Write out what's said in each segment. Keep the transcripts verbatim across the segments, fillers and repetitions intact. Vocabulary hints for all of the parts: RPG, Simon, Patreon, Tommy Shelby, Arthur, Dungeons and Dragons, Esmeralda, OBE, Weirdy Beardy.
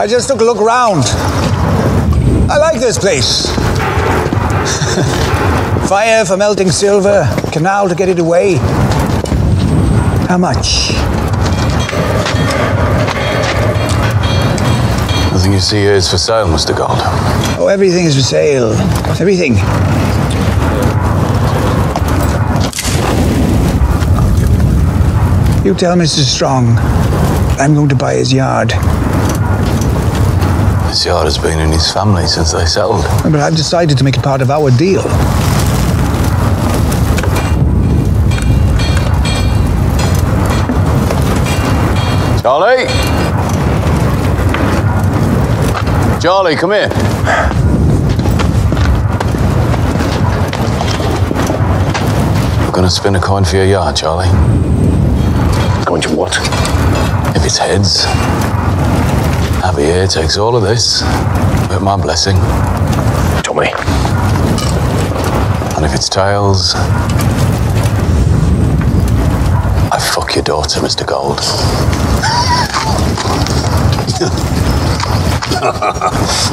I just took a look around. I like this place. Fire for melting silver, canal to get it away. How much? Nothing you see here is for sale, Mister Gold. Oh, everything is for sale. Everything. You tell Mister Strong I'm going to buy his yard. This yard has been in his family since they settled. But I've decided to make it part of our deal. Charlie! Charlie, come here. We're going to spin a coin for your yard, Charlie. Going to what? If it's heads, Abby here takes all of this, with my blessing. Tommy. And if it's tails, I fuck your daughter, Mister Gold.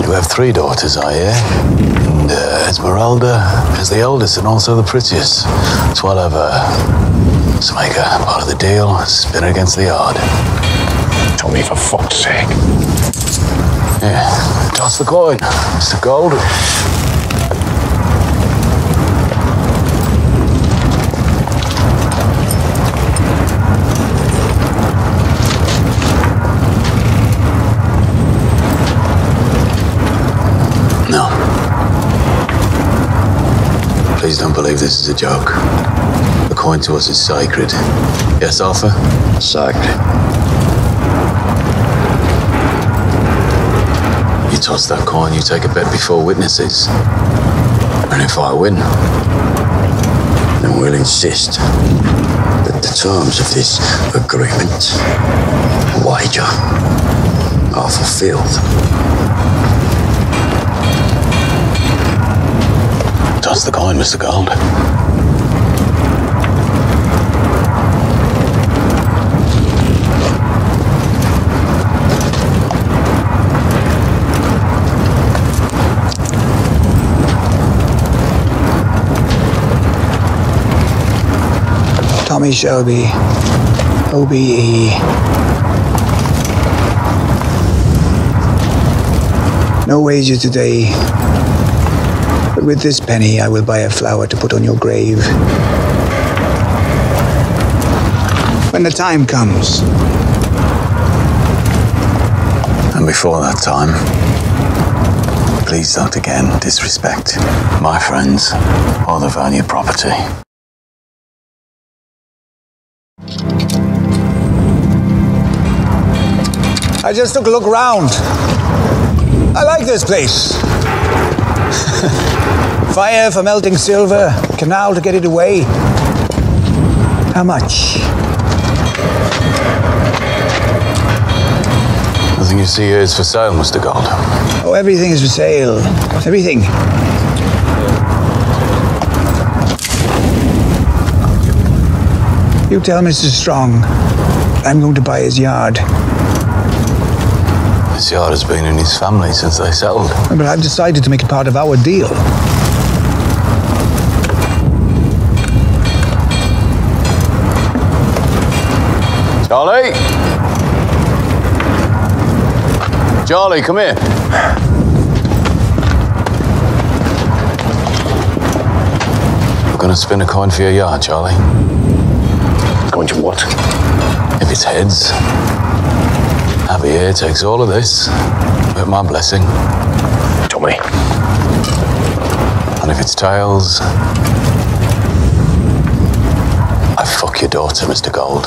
You have three daughters, I hear. And uh, Esmeralda is the oldest and also the prettiest. That's why I've uh, to make her part of the deal, spin her against the yard. Tommy, for fuck's sake. Yeah, toss the coin, Mister Gold. No. Please don't believe this is a joke. The coin to us is sacred. Yes, Arthur? Sacred. You toss that coin, you take a bet before witnesses. And if I win, then we'll insist that the terms of this agreement, wager, are fulfilled. Toss the coin, Mister Gold. Tommy Shelby, O B E. No wager today, but with this penny I will buy a flower to put on your grave. When the time comes. And before that time, please don't again disrespect my friends or the value of property. I just took a look around. I like this place. Fire for melting silver, canal to get it away. How much? Nothing you see here is for sale, Mister Gold. Oh, everything is for sale. Everything. You tell Mister Strong I'm going to buy his yard. This yard has been in his family since they settled. But I've decided to make it part of our deal. Charlie! Charlie, come here. We're going to spin a coin for your yard, Charlie. Going to what? If it's heads, Abby here takes all of this, with my blessing. Tommy. And if it's tails, I fuck your daughter, Mister Gold.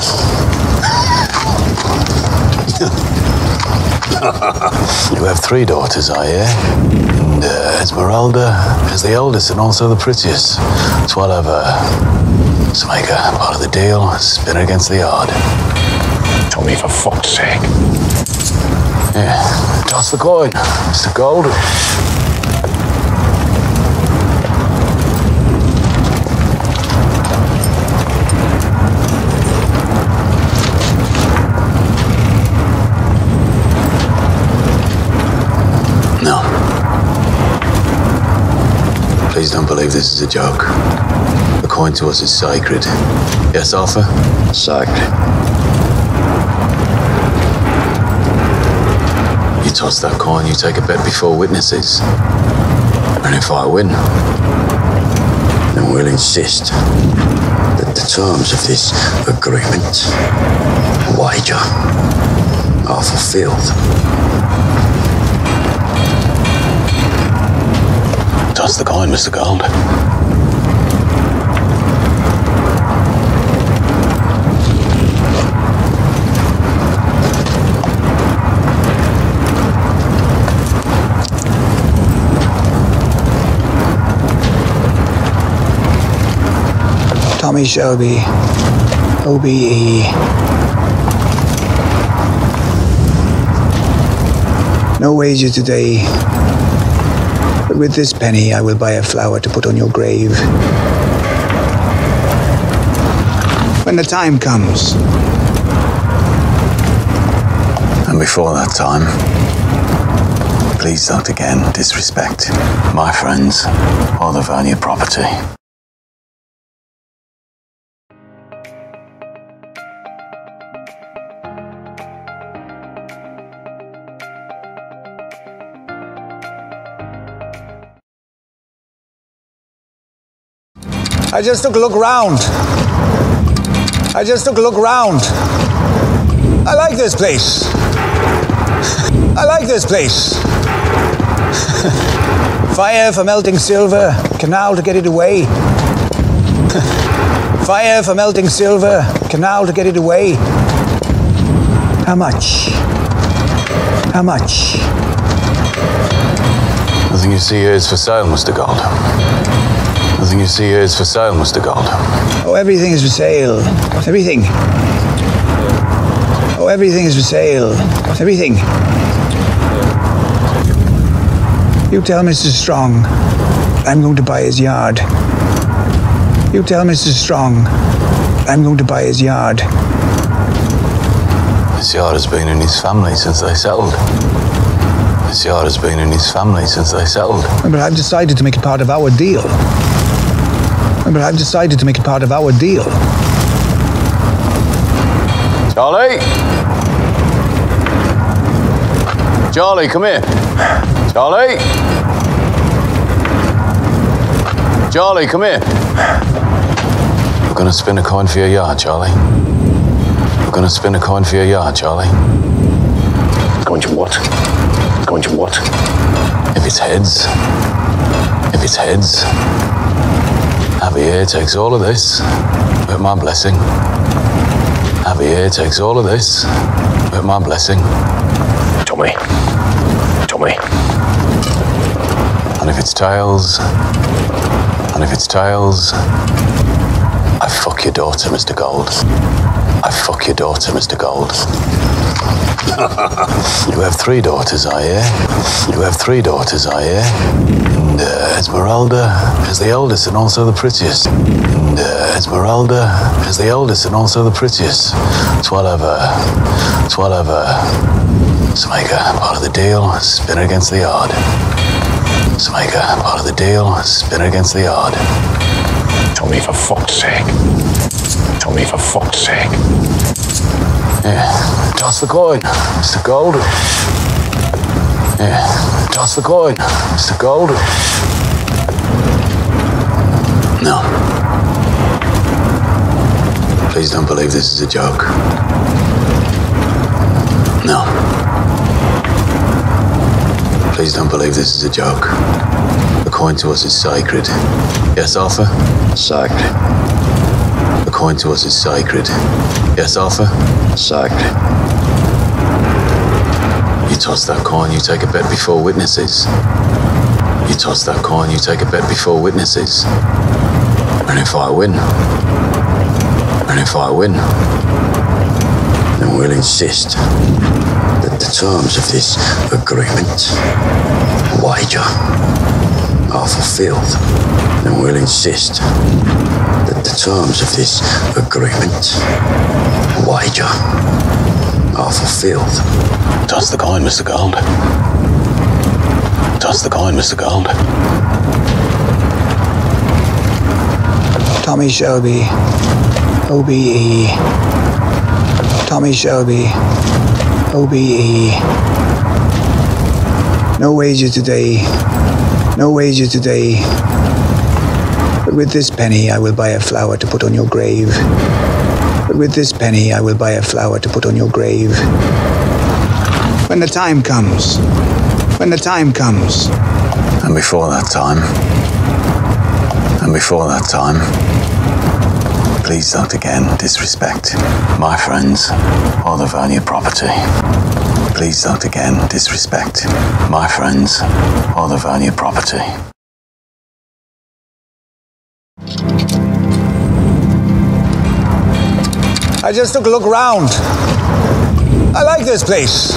You have three daughters, I hear. And uh, Esmeralda is the oldest and also the prettiest. That's why I've uh, It's like a part of the deal, spin against the odd. Tell me, for fuck's sake. Yeah, toss the coin. It's the gold. Please don't believe this is a joke. The coin to us is sacred. Yes, Arthur? Sacred. You toss that coin, you take a bet before witnesses. And if I win, then we'll insist that the terms of this agreement, wager, are fulfilled. Toss the coin, Mister Gold. Tommy Shelby, O B E. No wager today. But with this penny, I will buy a flower to put on your grave. When the time comes. And before that time, please don't again disrespect my friends or the value of property. I just took a look round. I just took a look round. I like this place. I like this place. Fire for melting silver, canal to get it away. Fire for melting silver, canal to get it away. How much? How much? Nothing you see here is for sale, Mister Gold. Nothing you see here is for sale, Mister Gold. Oh, everything is for sale. Everything. Oh, everything is for sale. Everything. You tell Mister Strong I'm going to buy his yard. You tell Mister Strong I'm going to buy his yard. This yard has been in his family since they settled. This yard has been in his family since they settled. But I've decided to make it part of our deal. But I've decided to make it part of our deal. Charlie! Charlie, come here. Charlie! Charlie, come here. We're gonna spin a coin for your yard, Charlie. We're gonna spin a coin for your yard, Charlie. It's going to what? It's going to what? If it's heads. If it's heads. Javier takes all of this with my blessing. Javier takes all of this with my blessing. Tommy. Tommy. And if it's tails, and if it's tails, I fuck your daughter, Mister Gold. I fuck your daughter, Mister Gold. You have three daughters, I hear. You have three daughters, I hear. Uh, Esmeralda is the eldest and also the prettiest. And, uh, Esmeralda is the eldest and also the prettiest. It's whatever. It's whatever. It's make her part of the deal, spin her against the odd. It's make her part of the deal, spin her against the odd. Tommy, for fuck's sake. Tommy, for fuck's sake. Yeah, toss the coin. It's the gold. Yeah, toss the coin. It's the gold. No. Please don't believe this is a joke. No. Please don't believe this is a joke. The coin to us is sacred. Yes, Arthur? Sacred. The coin to us is sacred. Yes, Arthur? Sacred. You toss that coin, you take a bet before witnesses. You toss that coin, you take a bet before witnesses. And if I win, And if I win, then we'll insist that the terms of this agreement, wager, are fulfilled. And we'll insist that the terms of this agreement, wager, are fulfilled. Toss the coin, Mister Gold. Toss the coin, Mister Gold. Tommy Shelby, O B E. Tommy Shelby, O B E. No wager today, no wager today. But with this penny I will buy a flower to put on your grave. But with this penny I will buy a flower to put on your grave. When the time comes, when the time comes. And before that time, and before that time, please don't again disrespect my friends or the valued property. Please don't again disrespect my friends or the valued property. I just took a look round. I like this place.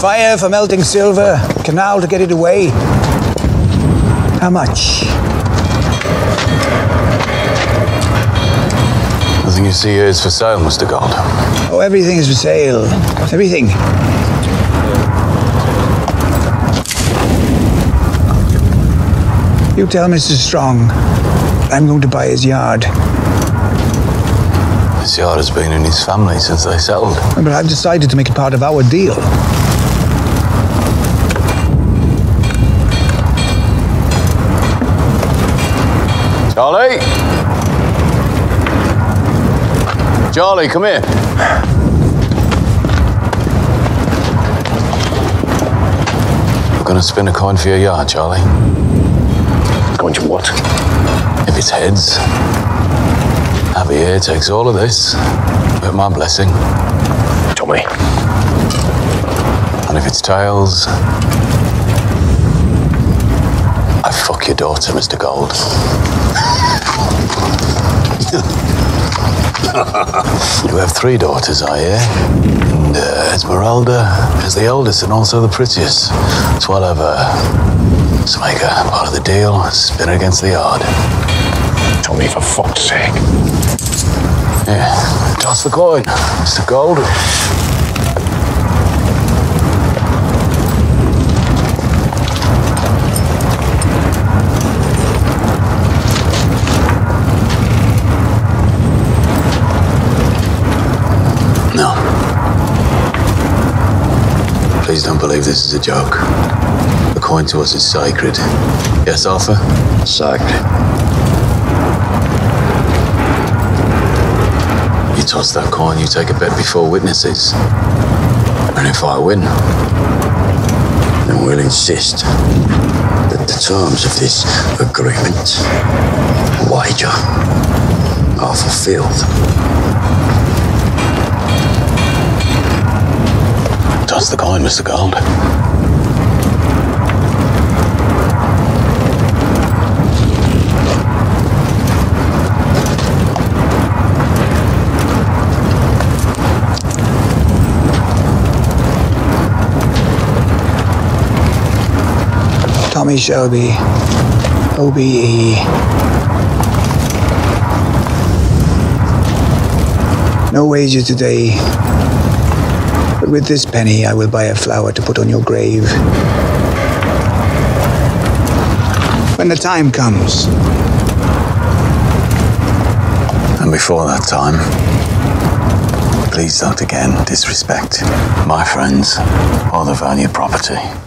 Fire for melting silver, canal to get it away. How much? Everything you see here is for sale, Mister Gold. Oh, everything is for sale. Everything. You tell Mister Strong I'm going to buy his yard. His yard has been in his family since they settled. But I've decided to make it part of our deal. Charlie! Charlie, come here. I'm gonna spin a coin for your yard, Charlie. Going to what? If it's heads, Javier takes all of this with my blessing. Tommy. And if it's tails, I fuck your daughter, Mister Gold. You have three daughters, I hear. And uh, Esmeralda is the oldest and also the prettiest. It's whatever. Let's make her part of the deal, spin her against the yard. Tommy, for fuck's sake. Yeah, toss the coin, Mister Gold. Please don't believe this is a joke. The coin to us is sacred. Yes, Arthur? Sacred. You toss that coin, you take a bet before witnesses. And if I win, then we'll insist that the terms of this agreement, wager, are fulfilled. Toss the coin, Mister Gold. Tommy Shelby, O B E. No wager today. But with this penny, I will buy a flower to put on your grave. When the time comes. And before that time, please don't again disrespect my friends or the valued property.